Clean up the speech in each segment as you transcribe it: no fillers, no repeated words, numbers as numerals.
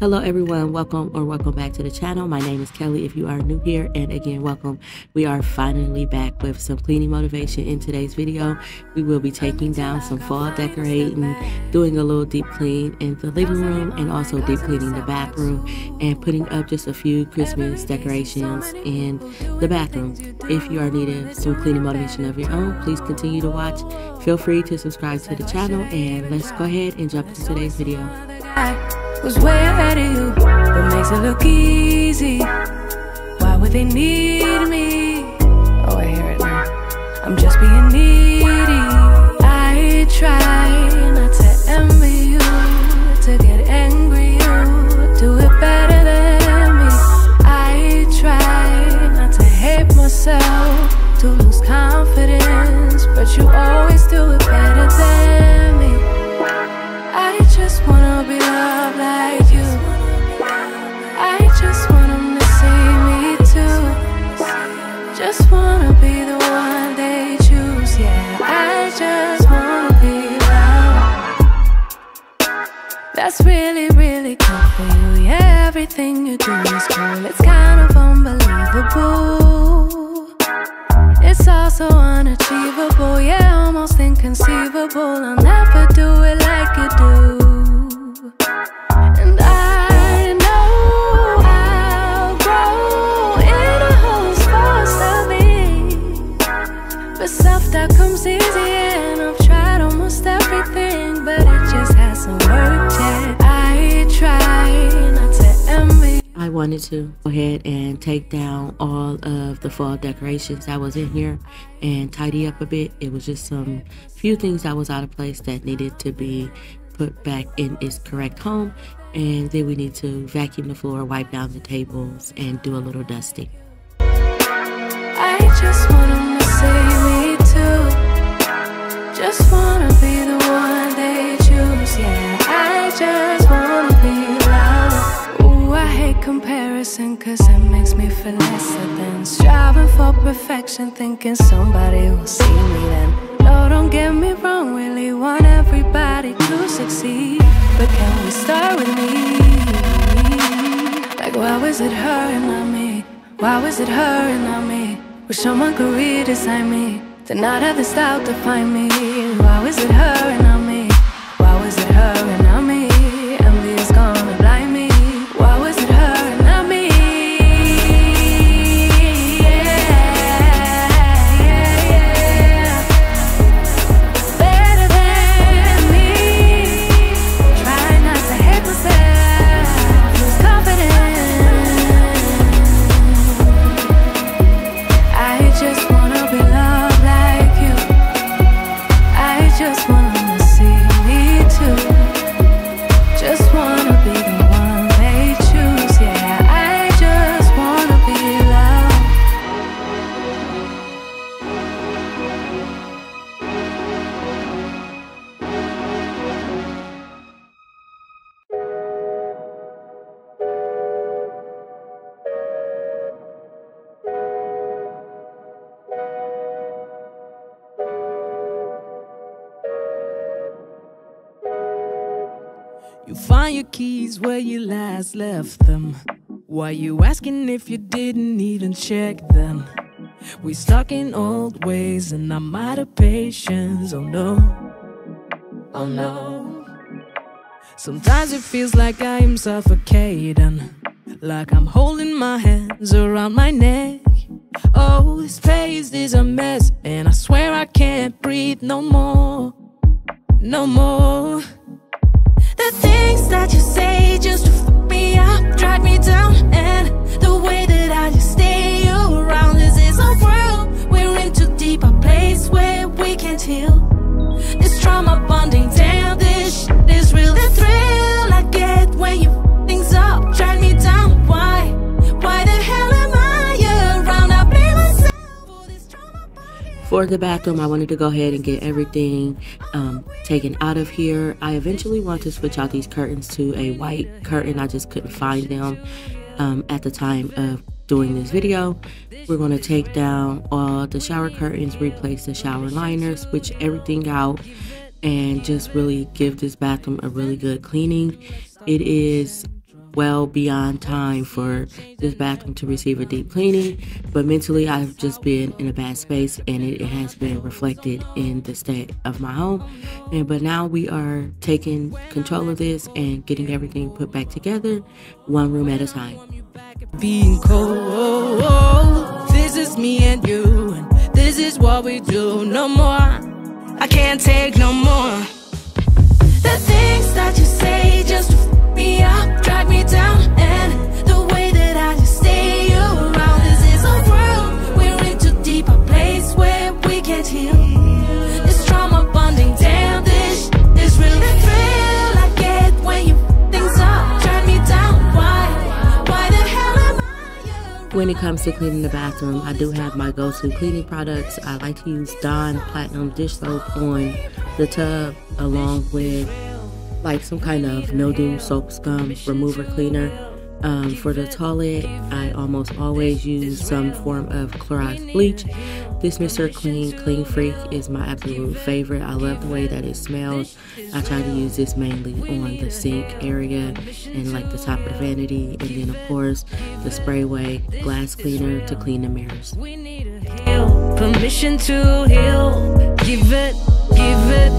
Hello everyone, welcome or welcome back to the channel. My name is Kelly if you are new here, and again welcome. We are finally back with some cleaning motivation. In today's video we will be taking down some fall decorating, doing a little deep clean in the living room and also deep cleaning the bathroom, and putting up just a few Christmas decorations in the bathroom. If you are needing some cleaning motivation of your own, please continue to watch. Feel free to subscribe to the channel, and let's go ahead and jump into today's video. Was way ahead of you, but makes it look easy. Why would they need me? Oh, I hear it now. I'm just being needy. I try not to envy you, to get angry. You do it better than me. I try not to hate myself, to lose confidence, but you always do it better than me. I just wanna be loved like you. I just want them to see me too. Just wanna be the one they choose. Yeah, I just wanna be loved. That's really, really good for you. Yeah, everything you do is cool. It's kind of unbelievable. It's also unachievable. Yeah, almost inconceivable. I'll never do it like you do. Wanted to go ahead and take down all of the fall decorations that was in here and tidy up a bit. It was just some few things that was out of place that needed to be put back in its correct home, and then we need to vacuum the floor, wipe down the tables, and do a little dusting. I just want them to see me too. Just wanna be the one they choose. Yeah, I just wanna be. I hate comparison, cause it makes me feel lesser than. Striving for perfection, thinking somebody will see me then. No, don't get me wrong, really want everybody to succeed, but can we start with me? Like, why was it her and not me? Why was it her and not me? Wish someone could redesign me, to not have the style define me. Why was it her and not me? Why was it her and not me? Envy is gonna blind me. Why was it her, not me? Better than me. Try not to hate myself, lose confidence. I just wanna be loved like you. I just wanna find your keys where you last left them. Why you asking if you didn't even check them? We stuck in old ways and I'm out of patience. Oh no, oh no. Sometimes it feels like I am suffocating, like I'm holding my hands around my neck. Oh, this place is a mess and I swear I can't breathe no more, no more. The things that you say just to fuck me up, drag me down, and the way that I just stay around. This is a world we're in too deep, a place where we can't heal. This trauma bonding, damn, this shit is real. The thrill I get when you fuck things up, drag me down. Why? Why the hell am I around? I blame myself for this trauma bonding. for the bathroom, I wanted to go ahead and get everything taken out of here. I eventually wanted to switch out these curtains to a white curtain. I just couldn't find them at the time of doing this video. We're going to take down all the shower curtains, replace the shower liner, switch everything out, and just really give this bathroom a really good cleaning. It is well beyond time for this bathroom to receive a deep cleaning, but mentally I've just been in a bad space, and it has been reflected in the state of my home. But now we are taking control of this and getting everything put back together, one room at a time. Being cold, this is me and you, and this is what we do. No more, I can't take no more. The things that you say just me up, drag me down, and the way that I just stay you around. This is a world we're in too deep, a place where we can't heal. This trauma bonding, damn, this is really the thrill I get when you things up, drag me down. Why the hell am I? When it comes to cleaning the bathroom, I do have my go-to cleaning products. I like to use Dawn Platinum dish soap on the tub, along with like some kind of mildew soap scum remover cleaner. For the toilet, I almost always use some form of chlorized bleach. This Mr. Clean Clean Freak is my absolute favorite. I love the way that it smells. I try to use this mainly on the sink area and like the top of the vanity, and then of course the Sprayway glass cleaner to clean the mirrors. We need a heal, permission to heal. Give it, give it.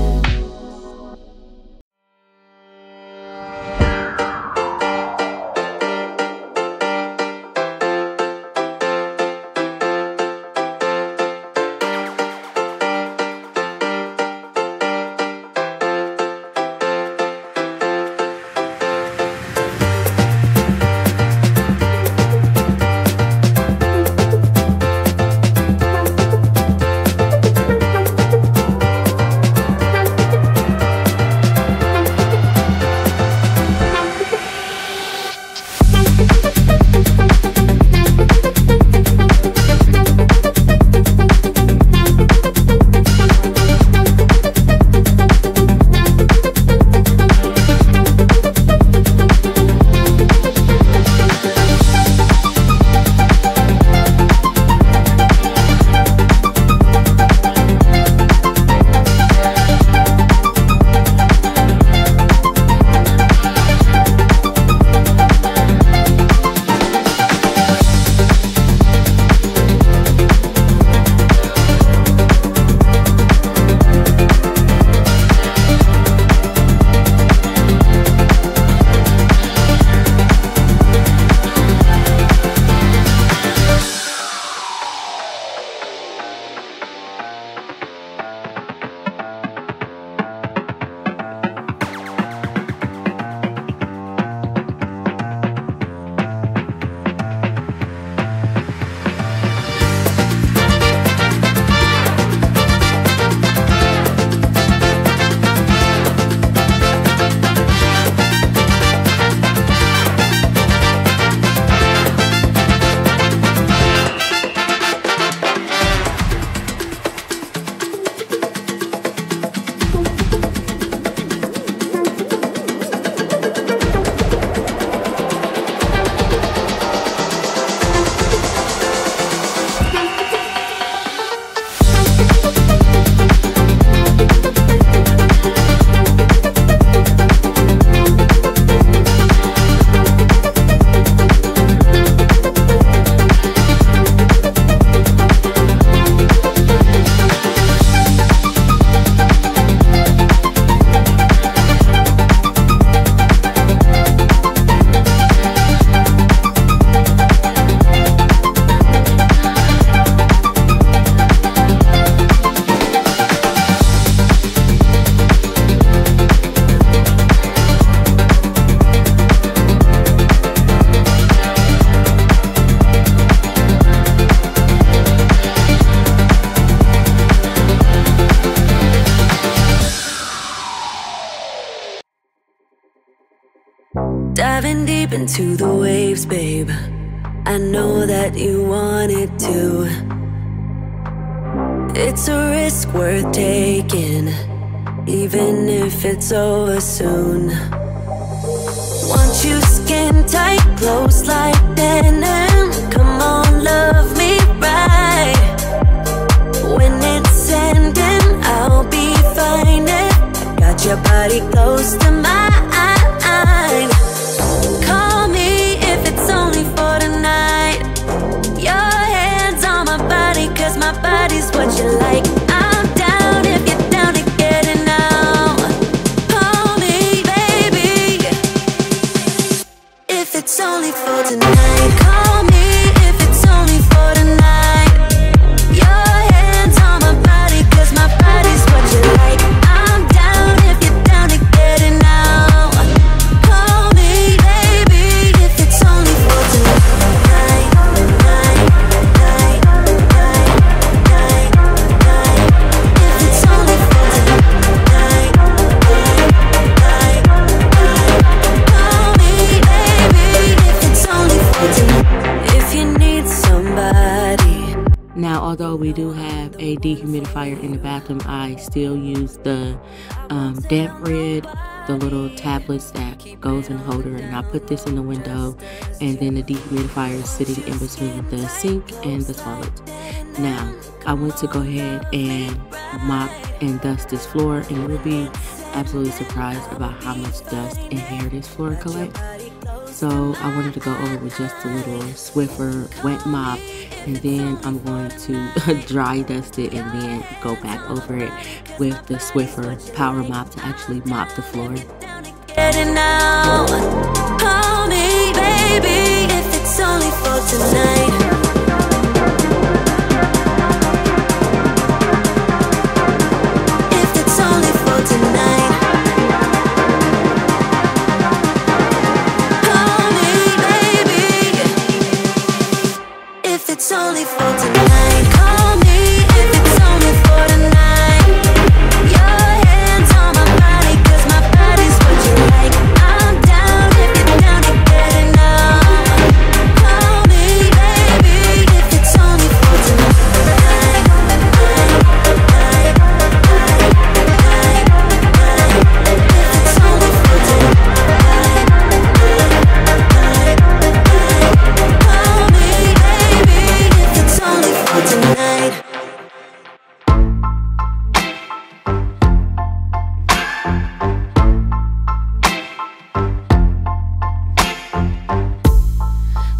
Diving deep into the waves, babe, I know that you want it to. It's a risk worth taking, even if it's over soon. Want you skin tight, clothes like denim. Come on, love me right. When it's ending, I'll be fine. I got your body close to mine. Call me if it's only for tonight. Your hands on my body, cause my body's what you like. I'm down if you're down to get it now. Call me, baby, if it's only for tonight. Call me. Although we do have a dehumidifier in the bathroom, I still use the Damp Rid, the little tablets that goes in the holder, and I put this in the window, and then the dehumidifier is sitting in between the sink and the toilet. Now, I went to go ahead and mop and dust this floor, and you will be absolutely surprised about how much dust and hair this floor collects. So I wanted to go over with just a little Swiffer wet mop, and then I'm going to dry dust it and then go back over it with the Swiffer power mop to actually mop the floor. Get it now. Call me, baby, if it's only for tonight.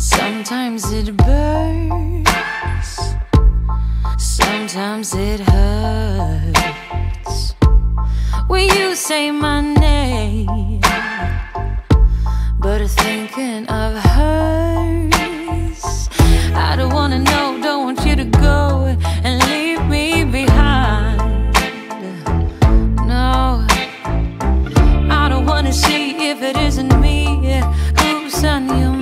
Sometimes it burns, sometimes it hurts. When you say my name, but thinking of hers, I don't wanna know, don't want you to go and leave me behind. No, I don't wanna see if it isn't me who's on your mind.